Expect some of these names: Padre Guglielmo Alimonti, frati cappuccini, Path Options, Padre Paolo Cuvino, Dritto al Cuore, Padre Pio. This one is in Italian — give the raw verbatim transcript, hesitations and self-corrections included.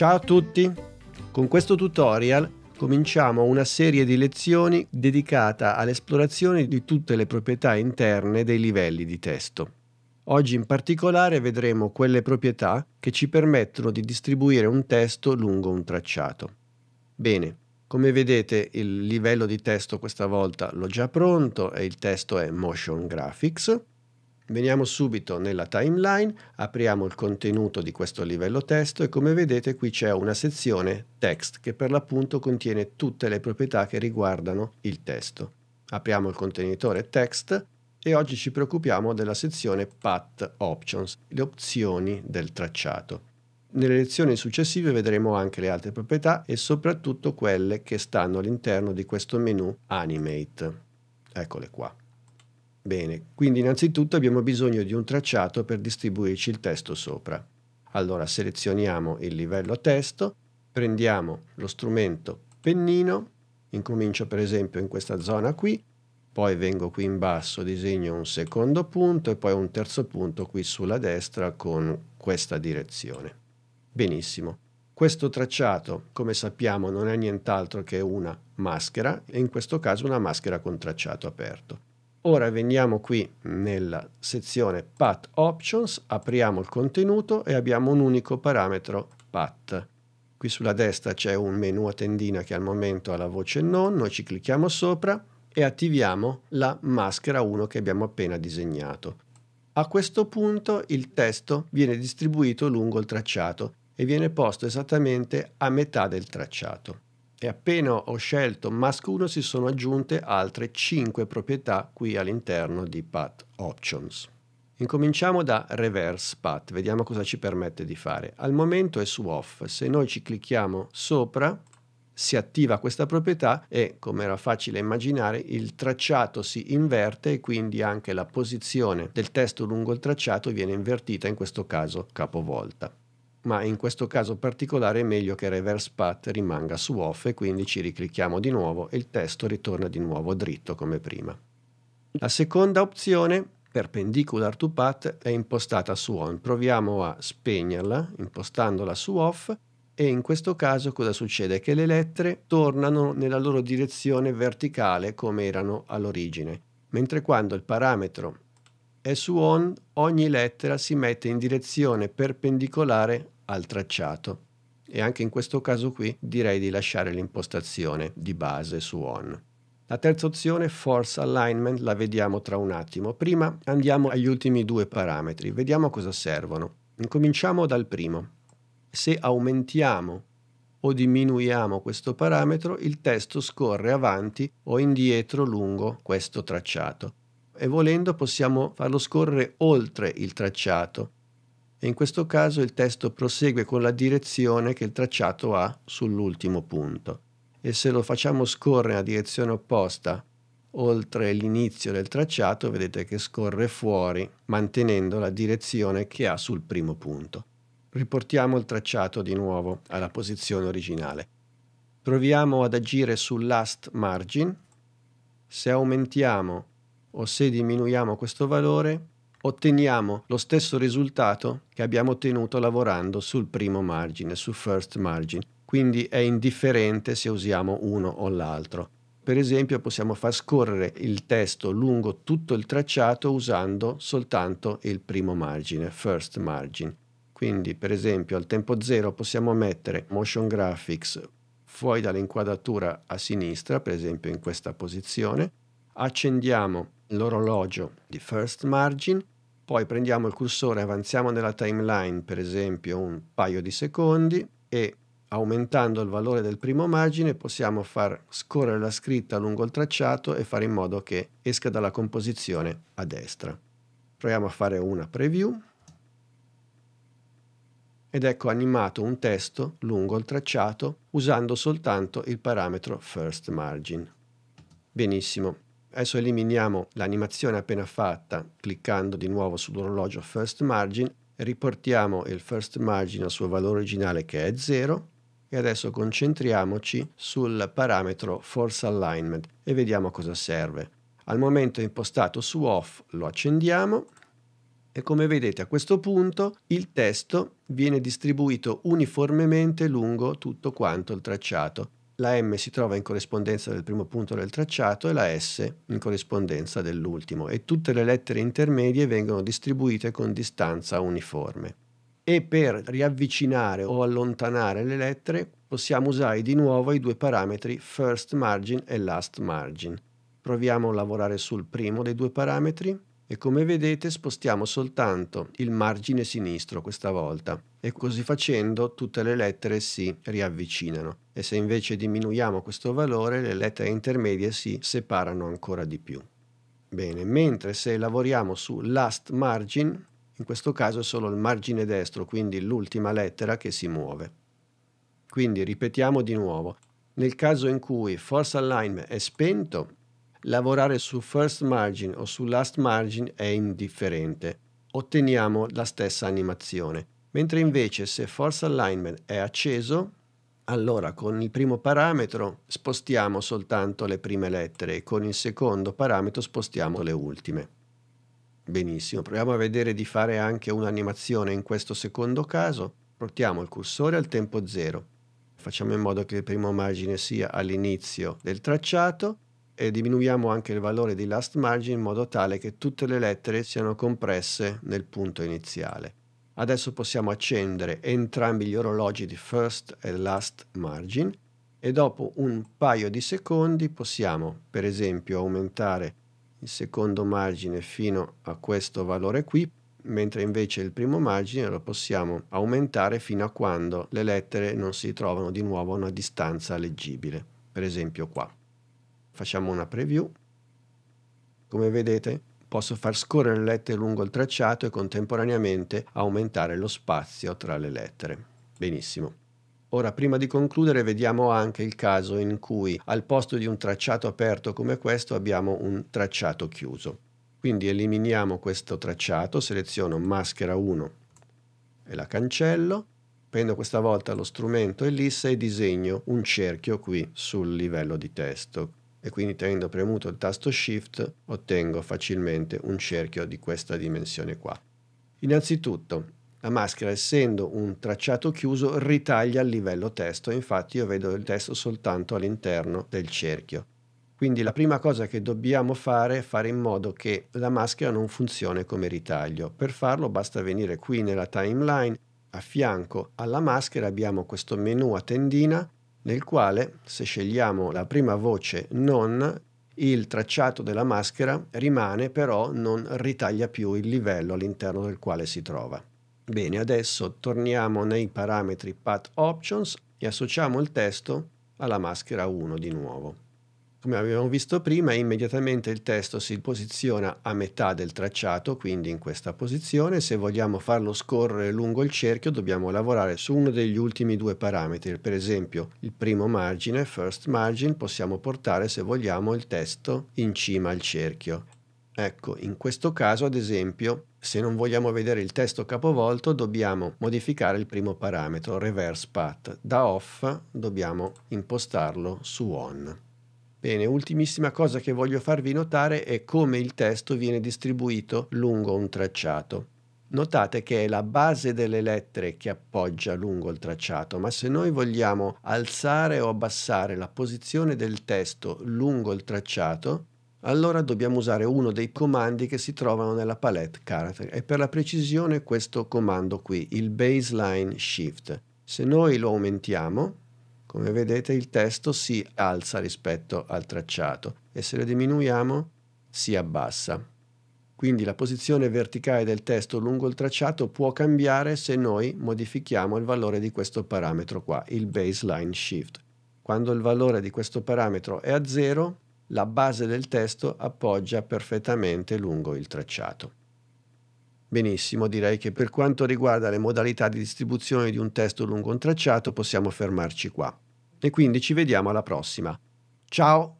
Ciao a tutti! Con questo tutorial cominciamo una serie di lezioni dedicata all'esplorazione di tutte le proprietà interne dei livelli di testo. Oggi in particolare vedremo quelle proprietà che ci permettono di distribuire un testo lungo un tracciato. Bene, come vedete il livello di testo questa volta l'ho già pronto e il testo è Motion Graphics. Veniamo subito nella timeline, apriamo il contenuto di questo livello testo e come vedete qui c'è una sezione text che per l'appunto contiene tutte le proprietà che riguardano il testo. Apriamo il contenitore text e oggi ci preoccupiamo della sezione Path Options, le opzioni del tracciato. Nelle lezioni successive vedremo anche le altre proprietà e soprattutto quelle che stanno all'interno di questo menu Animate. Eccole qua. Bene, quindi innanzitutto abbiamo bisogno di un tracciato per distribuirci il testo sopra. Allora selezioniamo il livello testo, prendiamo lo strumento pennino, incomincio per esempio in questa zona qui, poi vengo qui in basso, disegno un secondo punto e poi un terzo punto qui sulla destra con questa direzione. Benissimo. Questo tracciato, come sappiamo, non è nient'altro che una maschera e in questo caso una maschera con tracciato aperto. Ora veniamo qui nella sezione Path Options, apriamo il contenuto e abbiamo un unico parametro Path. Qui sulla destra c'è un menu a tendina che al momento ha la voce Non, noi ci clicchiamo sopra e attiviamo la maschera uno che abbiamo appena disegnato. A questo punto il testo viene distribuito lungo il tracciato e viene posto esattamente a metà del tracciato. E appena ho scelto Mask uno si sono aggiunte altre cinque proprietà qui all'interno di Path Options. Incominciamo da Reverse Path, vediamo cosa ci permette di fare. Al momento è su Off, se noi ci clicchiamo sopra si attiva questa proprietà e, come era facile immaginare, il tracciato si inverte e quindi anche la posizione del testo lungo il tracciato viene invertita, in questo caso capovolta. Ma in questo caso particolare è meglio che Reverse Path rimanga su Off e quindi ci riclicchiamo di nuovo e il testo ritorna di nuovo dritto come prima. La seconda opzione, Perpendicular to Path, è impostata su On. Proviamo a spegnerla impostandola su Off e in questo caso cosa succede? Che le lettere tornano nella loro direzione verticale come erano all'origine, mentre quando il parametro e su On ogni lettera si mette in direzione perpendicolare al tracciato e anche in questo caso qui direi di lasciare l'impostazione di base su On. La terza opzione, Force Alignment, la vediamo tra un attimo. Prima andiamo agli ultimi due parametri, vediamo cosa servono. Incominciamo dal primo. Se aumentiamo o diminuiamo questo parametro, il testo scorre avanti o indietro lungo questo tracciato. E volendo possiamo farlo scorrere oltre il tracciato e in questo caso il testo prosegue con la direzione che il tracciato ha sull'ultimo punto e se lo facciamo scorrere nella direzione opposta oltre l'inizio del tracciato vedete che scorre fuori mantenendo la direzione che ha sul primo punto. Riportiamo il tracciato di nuovo alla posizione originale. Proviamo ad agire sul Last Margin. Se aumentiamo o se diminuiamo questo valore, otteniamo lo stesso risultato che abbiamo ottenuto lavorando sul primo margine, su First Margin. Quindi è indifferente se usiamo uno o l'altro. Per esempio possiamo far scorrere il testo lungo tutto il tracciato usando soltanto il primo margine, First Margin. Quindi per esempio al tempo zero possiamo mettere Motion Graphics fuori dall'inquadratura a sinistra, per esempio in questa posizione, accendiamo l'orologio di First Margin, poi prendiamo il cursore, avanziamo nella timeline per esempio un paio di secondi e aumentando il valore del primo margine possiamo far scorrere la scritta lungo il tracciato e fare in modo che esca dalla composizione a destra. Proviamo a fare una preview ed ecco animato un testo lungo il tracciato usando soltanto il parametro First Margin. Benissimo. Adesso eliminiamo l'animazione appena fatta cliccando di nuovo sull'orologio First Margin, riportiamo il First Margin al suo valore originale che è zero e adesso concentriamoci sul parametro Force Alignment e vediamo cosa serve. Al momento è impostato su Off, lo accendiamo e come vedete a questo punto il testo viene distribuito uniformemente lungo tutto quanto il tracciato. La M si trova in corrispondenza del primo punto del tracciato e la S in corrispondenza dell'ultimo, e tutte le lettere intermedie vengono distribuite con distanza uniforme. E per riavvicinare o allontanare le lettere possiamo usare di nuovo i due parametri first margin e last margin. Proviamo a lavorare sul primo dei due parametri e come vedete spostiamo soltanto il margine sinistro questa volta, e così facendo tutte le lettere si riavvicinano, e se invece diminuiamo questo valore le lettere intermedie si separano ancora di più. Bene, mentre se lavoriamo su last margin, in questo caso è solo il margine destro, quindi l'ultima lettera, che si muove. Quindi ripetiamo di nuovo. Nel caso in cui Force Alignment è spento, lavorare su First Margin o su Last Margin è indifferente. Otteniamo la stessa animazione. Mentre invece se Force Alignment è acceso, allora con il primo parametro spostiamo soltanto le prime lettere e con il secondo parametro spostiamo le ultime. Benissimo, proviamo a vedere di fare anche un'animazione in questo secondo caso. Portiamo il cursore al tempo zero, facciamo in modo che il primo margine sia all'inizio del tracciato e diminuiamo anche il valore di last margin in modo tale che tutte le lettere siano compresse nel punto iniziale. Adesso possiamo accendere entrambi gli orologi di first e last margin e dopo un paio di secondi possiamo per esempio aumentare il secondo margine fino a questo valore qui, mentre invece il primo margine lo possiamo aumentare fino a quando le lettere non si trovano di nuovo a una distanza leggibile, per esempio qua. Facciamo una preview. Come vedete posso far scorrere le lettere lungo il tracciato e contemporaneamente aumentare lo spazio tra le lettere. Benissimo. Ora, prima di concludere, vediamo anche il caso in cui al posto di un tracciato aperto come questo abbiamo un tracciato chiuso. Quindi eliminiamo questo tracciato, seleziono maschera uno e la cancello, prendo questa volta lo strumento ellissa e disegno un cerchio qui sul livello di testo e quindi tenendo premuto il tasto Shift ottengo facilmente un cerchio di questa dimensione qua. Innanzitutto la maschera, essendo un tracciato chiuso, ritaglia il livello testo, infatti io vedo il testo soltanto all'interno del cerchio. Quindi la prima cosa che dobbiamo fare è fare in modo che la maschera non funzioni come ritaglio. Per farlo basta venire qui nella timeline, a fianco alla maschera abbiamo questo menu a tendina nel quale se scegliamo la prima voce non, il tracciato della maschera rimane però non ritaglia più il livello all'interno del quale si trova. Bene, adesso torniamo nei parametri Path Options e associamo il testo alla maschera uno di nuovo. Come abbiamo visto prima, immediatamente il testo si posiziona a metà del tracciato, quindi in questa posizione. Se vogliamo farlo scorrere lungo il cerchio dobbiamo lavorare su uno degli ultimi due parametri, per esempio il primo margine, first margin, possiamo portare se vogliamo il testo in cima al cerchio. Ecco, in questo caso ad esempio, se non vogliamo vedere il testo capovolto dobbiamo modificare il primo parametro, reverse path, da off dobbiamo impostarlo su on. Bene, ultimissima cosa che voglio farvi notare è come il testo viene distribuito lungo un tracciato. Notate che è la base delle lettere che appoggia lungo il tracciato, ma se noi vogliamo alzare o abbassare la posizione del testo lungo il tracciato, allora dobbiamo usare uno dei comandi che si trovano nella palette character, e per la precisione questo comando qui, il baseline shift. Se noi lo aumentiamo, come vedete il testo si alza rispetto al tracciato e se lo diminuiamo si abbassa. Quindi la posizione verticale del testo lungo il tracciato può cambiare se noi modifichiamo il valore di questo parametro qua, il baseline shift. Quando il valore di questo parametro è a zero, la base del testo appoggia perfettamente lungo il tracciato. Benissimo, direi che per quanto riguarda le modalità di distribuzione di un testo lungo un tracciato possiamo fermarci qua. E quindi ci vediamo alla prossima. Ciao!